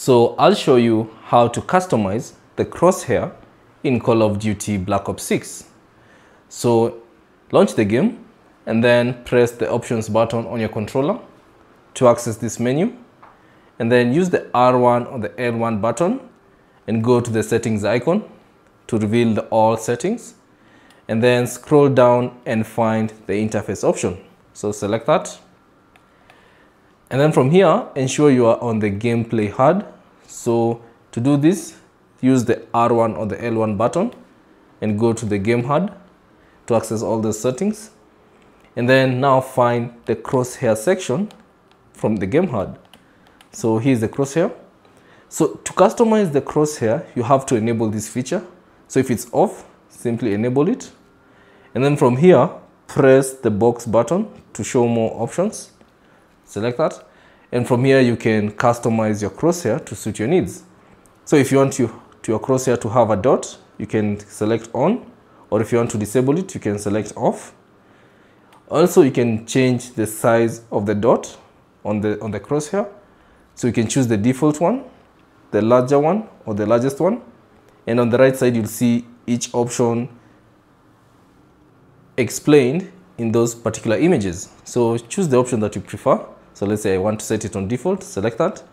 So I'll show you how to customize the crosshair in Call of Duty Black Ops 6. So launch the game and then press the options button on your controller to access this menu, and then use the R1 or the L1 button and go to the settings icon to reveal the all settings, and then scroll down and find the interface option. So select that, and then from here ensure you are on the gameplay HUD. So to do this, use the R1 or the L1 button and go to the game HUD to access all the settings, and then now find the crosshair section from the game HUD. So here's the crosshair. So to customize the crosshair, you have to enable this feature. So if it's off, simply enable it, and then from here press the box button to show more options. Select that, and from here you can customize your crosshair to suit your needs. So if you want your crosshair to have a dot, you can select on, or if you want to disable it, you can select off. Also, you can change the size of the dot on the crosshair. So you can choose the default one, the larger one, or the largest one. And on the right side, you'll see each option explained in those particular images. So choose the option that you prefer. So let's say I want to set it on default, select that.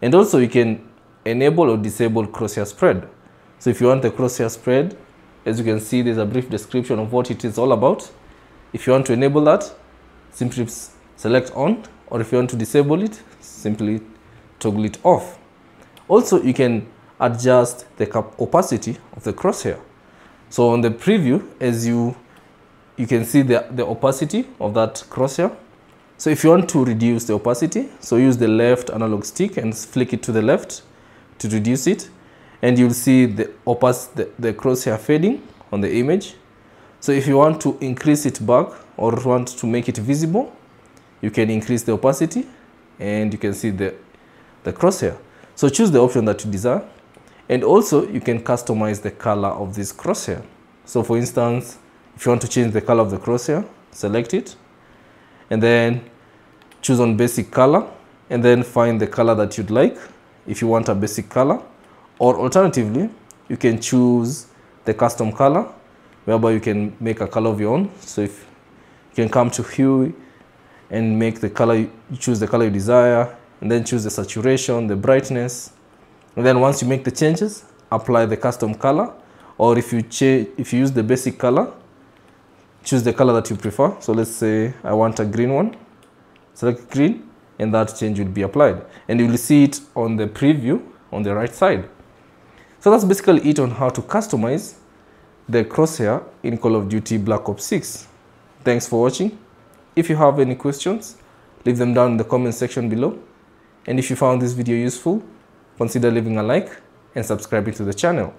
And also you can enable or disable crosshair spread. So if you want the crosshair spread, as you can see, there's a brief description of what it is all about. If you want to enable that, simply select on, or if you want to disable it, simply toggle it off. Also, you can adjust the opacity of the crosshair. So on the preview, as you can see the opacity of that crosshair. So if you want to reduce the opacity, so use the left analog stick and flick it to the left to reduce it, and you'll see the crosshair fading on the image. So if you want to increase it back or want to make it visible, you can increase the opacity and you can see the crosshair. So choose the option that you desire, and also you can customize the color of this crosshair. So for instance, if you want to change the color of the crosshair, select it and then choose on basic color, and then find the color that you'd like if you want a basic color, or alternatively you can choose the custom color whereby you can make a color of your own. So if you can come to hue and make the color, you choose the color you desire, and then choose the saturation, the brightness, and then once you make the changes, apply the custom color, or if you use the basic color, choose the color that you prefer. So let's say I want a green one, select green, and that change will be applied, and you will see it on the preview on the right side. So that's basically it on how to customize the crosshair in Call of Duty Black Ops 6. Thanks for watching. If you have any questions, leave them down in the comment section below. And if you found this video useful, consider leaving a like and subscribing to the channel.